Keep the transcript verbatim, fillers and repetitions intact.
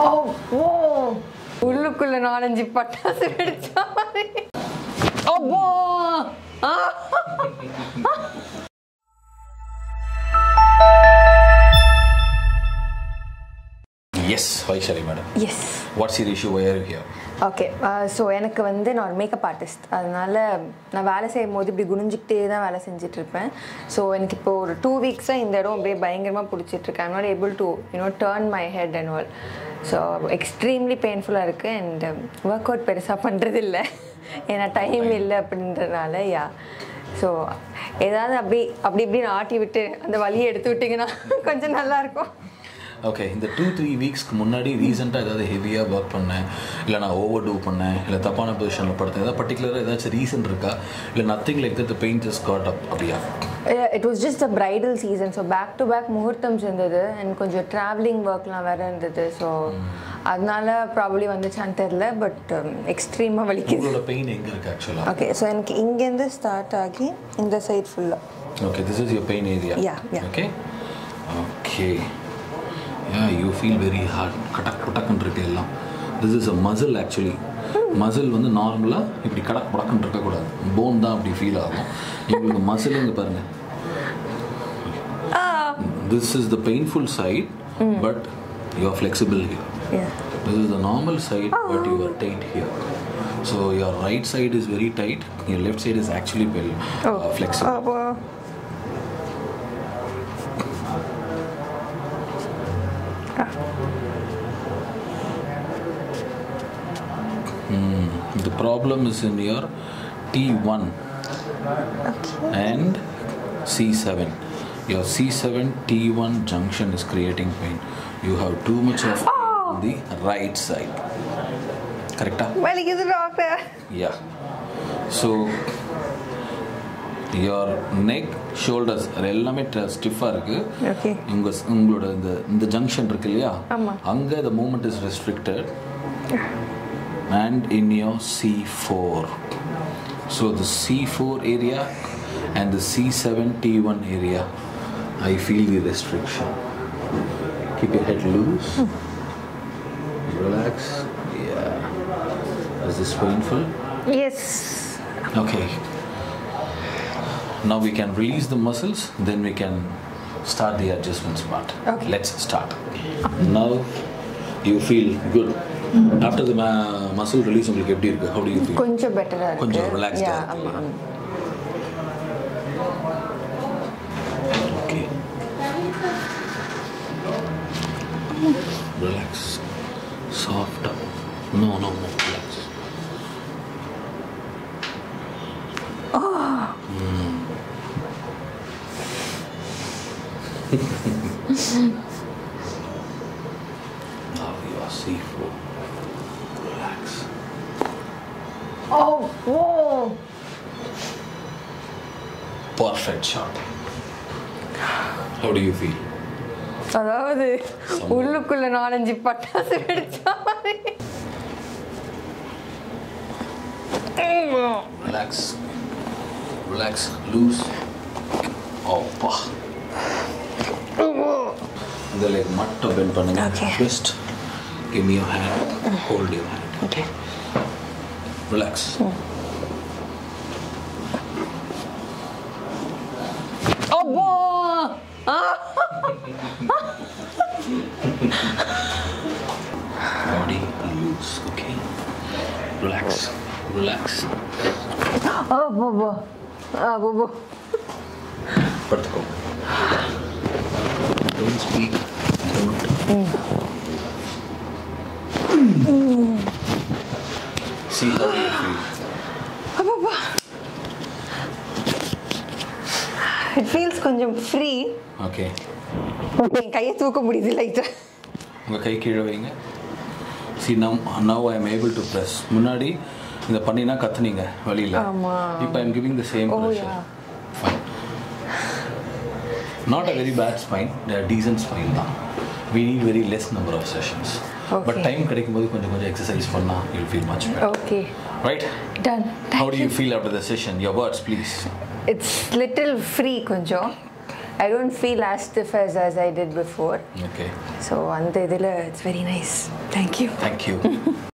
Oh, whoa! உள்ளுக்குள்ள நாலஞ்சு பட்டாசு வெடிச்சா மாதிரி. அப்பா! Yes, Vaishali madam. Yes. What's your issue? Why are you here? Okay, uh, so எனக்கு வந்து நான் மேக்கப் ஆர்டிஸ்ட். அதனால நான் வேலை செய்யும்போது இப்படி குனிஞ்சிட்டே தான் வேலை செஞ்சிட்டு இருப்பேன். So எனக்கு இப்போ ஒரு two weeks-ஆ இந்த இடம் அப்படியே பயங்கரமா புடிச்சிட்டு இருக்கு. I'm not able to, you know, turn my head and all. So extremely painful ah இருக்கு and um, workout பெருசா பண்றது இல்ல. ஏனா டைம் இல்ல அப்படின்றனால யா. So ஏதாவது அப்படி அப்படி இப்படி ஆட்டி விட்டு அந்த வலியை எடுத்து விட்டீங்கனா கொஞ்சம் நல்லா இருக்கும். Okay, in the two to three weeks munnadi recent ah edha heavy ah work panna illa na overdo panna illa thapana position la padutha edha particular edha reason iruka illa nothing like that the pain just got up abiya uh, it was just a bridal season so back to back muhurtham sendadhu and konja traveling work la vera irundadhu so adnala probably vanduchan therilla but um, extreme ah valikudhu uloda pain enga iruka actually okay so enakku inge irundhu start aagi inda side full okay this is your pain area yeah, yeah. okay okay Yeah, you feel very hard. Katak katak andrukku ella. This is a muscle actually. Hmm. Muscle vandu normally ipdi katak katak andrukka kodad. Bone da apdi feel agum. Inga muscle inga parunga. Ah. This is the painful side, hmm. but you are flexible here. Yeah. This is the normal side, oh. but you are tight here. So your right side is very tight. Your left side is actually very oh. uh, flexible. Oh, wow. Mm, the problem is in your T one okay. and C seven. Your C seven T one junction is creating pain. You have too much of oh. pain on the right side. Correct? Well, he is a doctor. Yeah. So your neck, shoulders, எல்லாமே ஸ்டிஃபா இருக்கு. Okay. உங்க உங்களோட இந்த இந்த junction இருக்கு இல்லையா? ஆமா. அங்க the movement is restricted. And in your C four. So the C four area and the C seven T one area I feel the restriction. Keep your head loose. Hmm. Relax. Yeah. Is this painful? Yes. Okay. Now we can release the muscles, then we can start the adjustments part. Okay. Let's start. Now you feel good. Mm-hmm. After the uh, muscle release, how do you feel? Konja better. Konja relaxed. Yeah. Okay. Relax. Soft. No, no, no. Relax. Oh. Mm. Now you are C four. Relax. Oh, whoa! Perfect shot. How do you feel? அதாவது உள்ளுக்குள்ள நாலஞ்சு பட்டாசு வெடிச்சா மாதிரி. Relax. Relax. Loose. Oh, wow. The leg matto bend pannunga twist give me your hand hold your hand okay relax oh, oh boy body loose okay relax relax oh bobo ah bobo padko don't speak Mm. See how you feel. It feels konjam free. Okay. Okay, kaiya thooka mudidhu lighta. Unga kai keela veinga. See now, now I am able to press. Munadi indha pannina kathneenga valila. Amma. If I am giving the same pressure. Oh, yeah. Fine. Not a very bad spine. A decent spine now. We need very less number of sessions. Okay. But time kadikumbodhu konja konja exercise panna you'll feel much better. Okay. Right? Done. Thank How do you feel after the session? Your words please. It's little free konja. I don't feel as stiff as, as I did before. Okay. So, it's very nice. Thank you. Thank you.